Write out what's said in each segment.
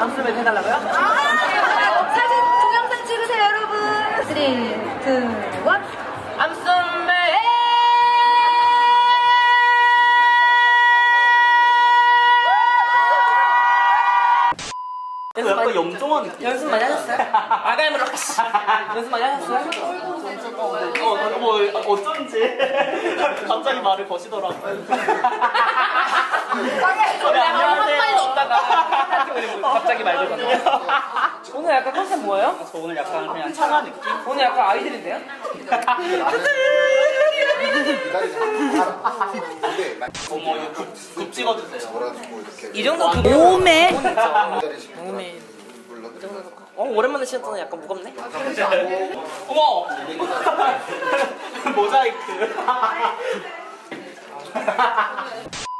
암쏘매드 해달라고요? 아, 사진 동영상 찍으세요 여러분. 3, 2, 1 암쏘매드. 약간 염정한 느낌. 연습 많이 하셨어요? 아담으로 연습 많이 하셨어요? 어쩐지 갑자기 말을 거시더라고요. 한마디도 없다가 갑자기 말 걸었네요. 오늘 약간 컨셉 뭐예요? 저 오늘 약간 그냥 차가 느낌? 오늘 약간 아이들인데요? 어머 이거 굽 찍어주세요. 이 정도 굽 오메 오메 오랜만에 신었더니 약간 무겁네? 어머! 모자이크.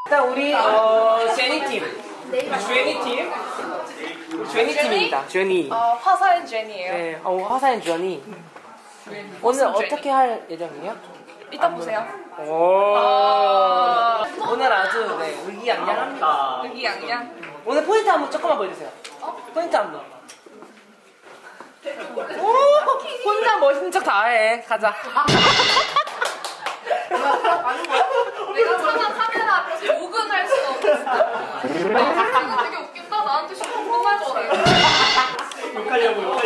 일단 우리 제니 팀입니다. 제니 화사한 제니예요. 네, 화사한 제니. 오늘 어떻게 할 예정이에요? 이따 보세요. 오늘 아주 의기양양합니다. 의기양양. 오늘 포인트 한번 조금만 보여주세요. 포인트 한번. 오, 혼자 멋있는 척 다 해. 가자. 내가 항상 카메라 앞에서 욕은 할 수가 없어. 내가 되게 웃긴다. 나한테 시험 뽑아야 돼. 욕하려고.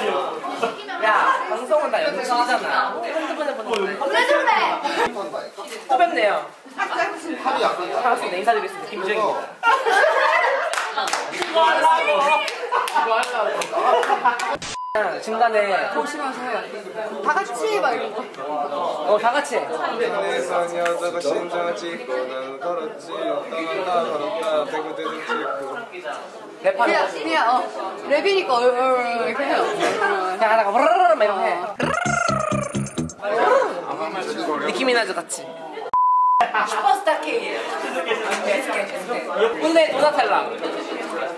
야, 방송은 다 연출이잖아. 핸드폰에 보는 거. 왜 저래? 또 뵙네요. 반갑습니다. 인사드리겠습니다. 김주영입니다. 이거 하려고. 중간에 보시면서 다 같이 막 이런 거. 다 같이. 내산 여자가 심장 찍고 난 걸었지. 걸었다 대구 대전 찍고. 그냥 랩이니까 얼얼 이렇게 해요. 그냥 하다가 브르르르 막 이렇게 해. 느낌이 나죠 같이. 슈퍼스타 K예요. 근데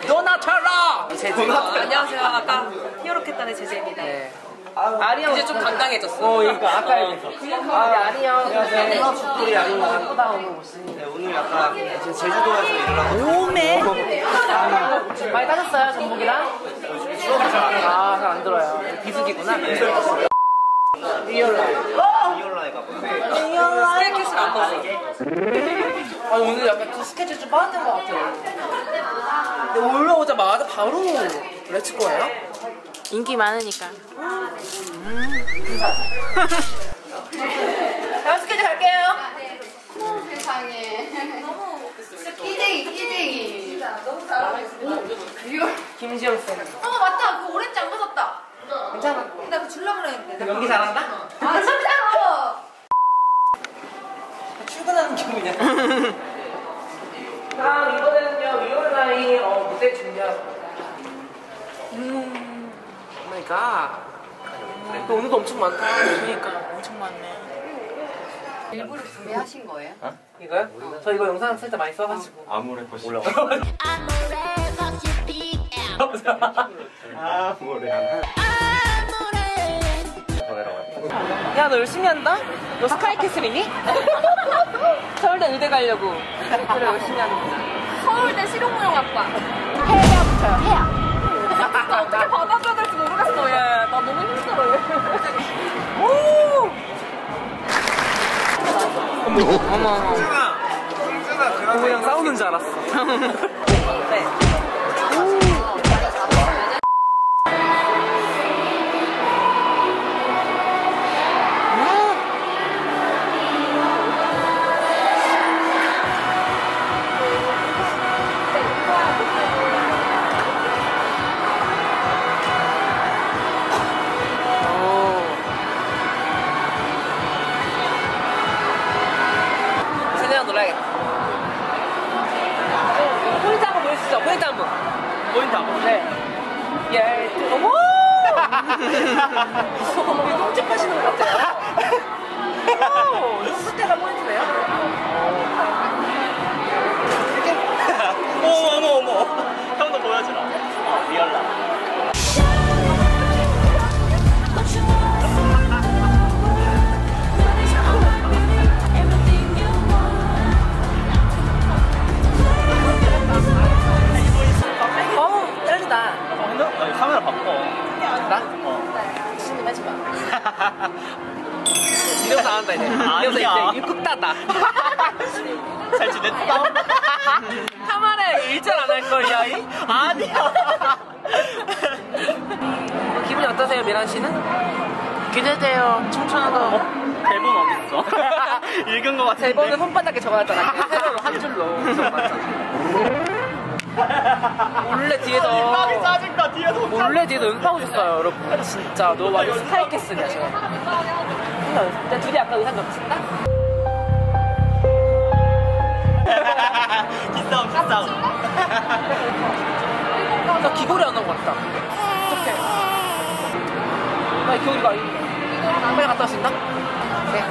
도나텔라 제재. 안녕하세요. 아까 히어로켓단의 제재입니다. 아리형 이제 좀 당당해졌어. 그러니까 아까 아리형 내가 죽돌이 아닌가 보다. 오늘 멋있는데 오늘 약간 제주도에서 일하고 오메 많이 따졌어요 전복이랑? 잘 안 들어요. 비수기구나. 리얼라이 가보네. 리얼라이 스케치를 안 봤어. 오늘 약간 스케치 좀 빠진 것 같아요. 근데 올라오자마자 바로 레츠 거예요? 인기 많으니까. 다음 스케줄 갈게요. 세상에 너무 끼쟁이 너무 잘하고. 김지영 쌤. 맞다. 그거 오렌지 안 벗었다. 괜찮아. 나 그거 줄라 그랬는데. 연기 잘한다? 아 진짜로. 출근하는 기분이야. 다음 이번에는요 리얼라이 무대 준비하겠습니다. 오마이갓. 근데 오늘도 엄청 많다. 그러니까 엄청 많네. 일부러 구매하신 거예요? 이거요? 저 이거 영상 살짝 많이 써가지고 아모레퍼시 올라와. 아모레. 야, 너 열심히 한다? 너 스카이캐슬이니? 서울대 의대 가려고. 그래 열심히 하는 거. 서울대 실용무용학과. 해야 붙여요. 해야. 나 어떻게 받아줘야 될지 모르겠어. 나 너무 힘들어. 어머. 승준아. 그냥 싸우는 줄 알았어. 네. 어머! 똥집하시는 것 같아요. 오! 눈부때가 포인트네요. 이렇게? 어머! 형도 보여주라. 리얼라. 어우! 떨리다. 이러면서 안 한다 이제. 이러면서 이제 꾹 땄다. 잘 지냈어? 카메라에 일절 안 할 거야. 아니야. 기분이 어떠세요, 미란 씨는? 기대돼요. 청춘하고. 대본 어딨어? 읽은 거 같은데. 대본은 손바닥에 적어놨잖아. 세로로 한 줄로 적어놨잖아. 몰래 뒤에서 짜증나, 뒤에서 몰래 뒤에서 은파고 줬어요 여러분. 진짜 너무 많이 스타일캐스냐 지금. 근데 둘이 아까 의상 넘친다? 기싸움 기싸움. 나 귀걸이 안 나온 것 같다. 어떡해. 나 귀걸이가 아닌데. 빨리 갔다 올 수 있나? 오케이.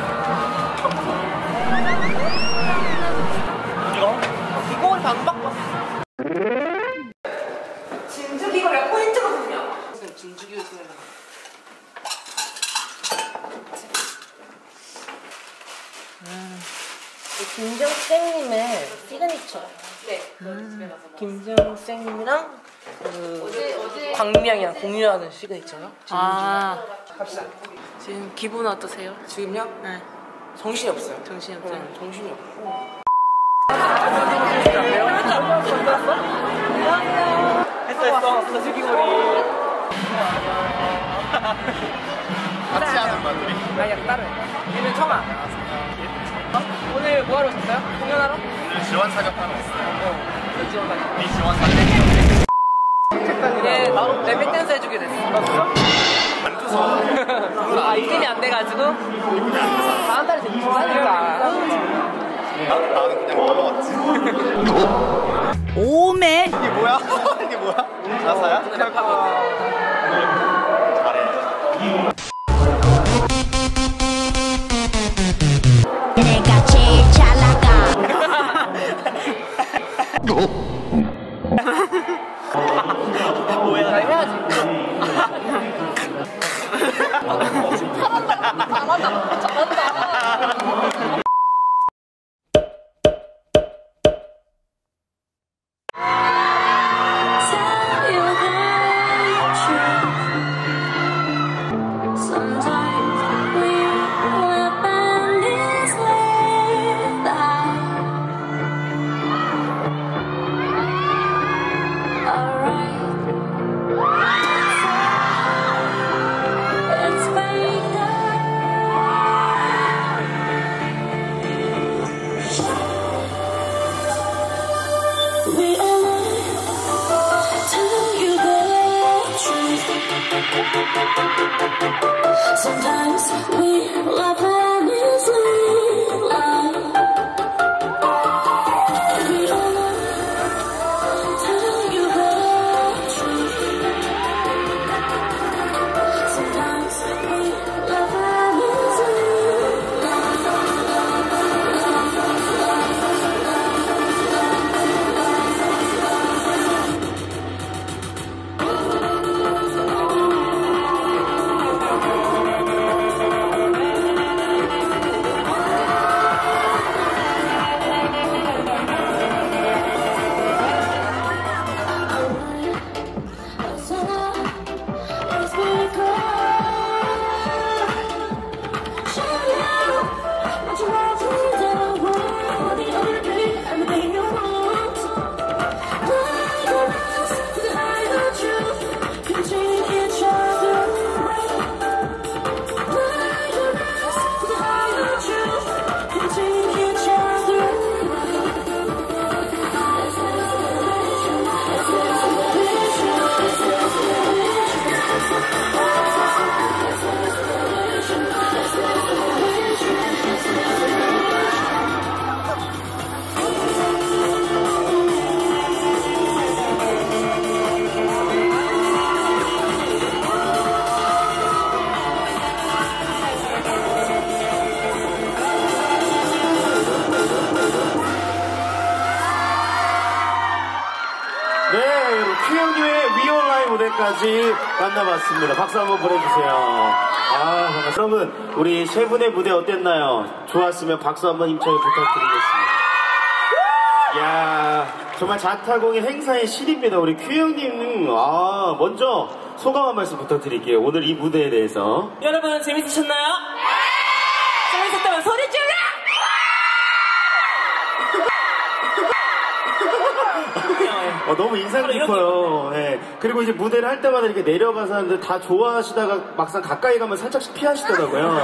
이거? 귀걸이 안 바꿨어. 진주귀걸이가 포인트거든요. 진주귀걸이 김주영 쌤님의 시그니처. 네. 김주영 쌤님이랑 광미양이랑 공유하는 시그니처요. 아. 갑시다. 지금 기분 어떠세요? 지금요? 네. 정신이 없어요. 정신이 없어요. 네. 정신이 없고. 했어 저지기고리 같이 하는 마들이 아니야 따로. 얘는 청아. 오늘 뭐하러 오셨어요? 공연하러? 오늘 지원 사격하러 왔어요. 저 지원 사격. 이 지원 사격. 얘 랩핑 댄스 해주게 됐어. 안 줘서 아 입금이 안 돼가지고 다음 달에 됐지. 그러니까 나는 그냥 넘어갔지. 오메 이게 뭐야? 이게 뭐야? 나사야? 잘해. 내가 제일 잘 나가. 뭐야? 잘 해야지. 잘한다. 잘한다. 잘한다. 만나봤습니다. 박수 한번 보내주세요. 아, 반갑습니다. 여러분, 우리 세 분의 무대 어땠나요? 좋았으면 박수 한번 힘차게 부탁드리겠습니다. 이야, 정말 자타공인 행사의 신입니다. 우리 QYOUNG 님, 아, 먼저 소감 한 말씀 부탁드릴게요. 오늘 이 무대에 대해서. 여러분 재밌으셨나요? 네! 재밌었다면 소리 질러! 너무 인상 깊어요. 네. 그리고 이제 무대를 할 때마다 이렇게 내려가서 하는데 다 좋아하시다가 막상 가까이 가면 살짝씩 피하시더라고요. 그런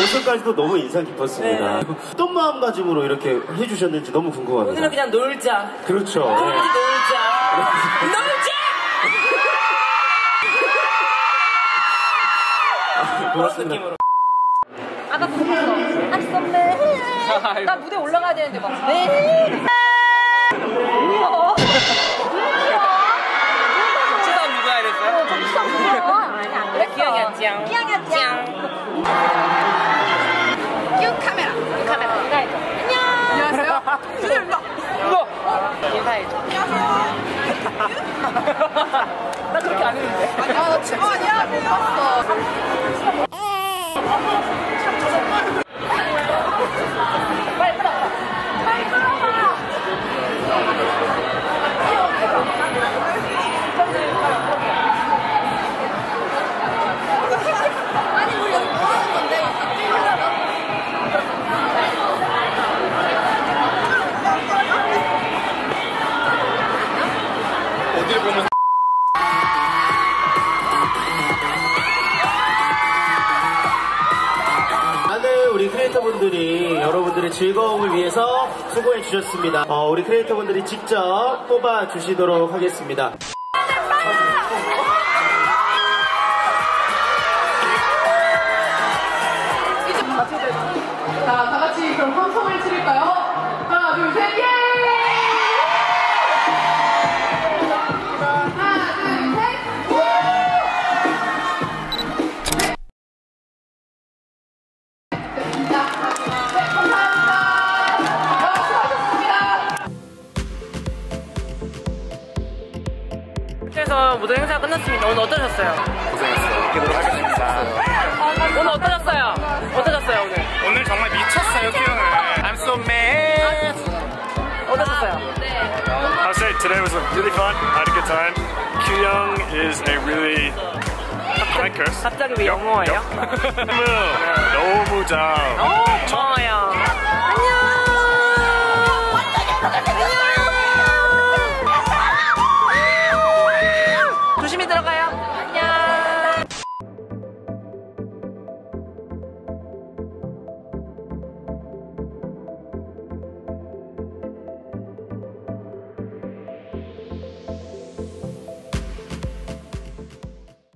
모습까지도 너무 인상 깊었습니다. 네. 어떤 마음가짐으로 이렇게 해주셨는지 너무 궁금합니다. 오늘은 그냥 놀자. 그렇죠. 오늘은 네. 놀자. 놀자! 고맙습니다. 그런 느낌으로. 아까 그랬어. 암쏘매드. 나 무대 올라가야 되는데 막. 네. 우와. 정수상 누가 이랬어요? 정수상 누가? 아니 안 그랬어. 끼양이었지양. 끼양이었지양. 큐 카메라. 큐 카메라. 인사해줘. 안녕. 안녕하세요. 누나 일로. 누나. 인사해줘. 안녕하세요. 나 그렇게 안 했는데. 아니야, 나 진짜. 아니야, 몰랐어. 빨리 끌어봐. 빨리 끌어봐. 아니, 우리 여기 뭐 하는 건데? 어딜 보면. 우리 크리에이터분들이 여러분들의 즐거움을 위해서 수고해 주셨습니다. 우리 크리에이터분들이 직접 뽑아주시도록 하겠습니다. 이제 다 같이 그럼 환송을 치를까요? 하나, 둘, 셋, 예! 모든 행사가 끝났습니다. 오늘 어떠셨어요? 고생했어요. 이렇게 노력하겠습니다. 오늘 어떠셨어요? 어떠셨어요 오늘? 오늘 정말 미쳤어요 QYOUNG. I'm so mad. 어떠셨어요? Actually today was really fun. I had a good time. QYOUNG is a really high curse. 갑자기 왜 영어예요? 너무 잘. 좋아요. 안녕.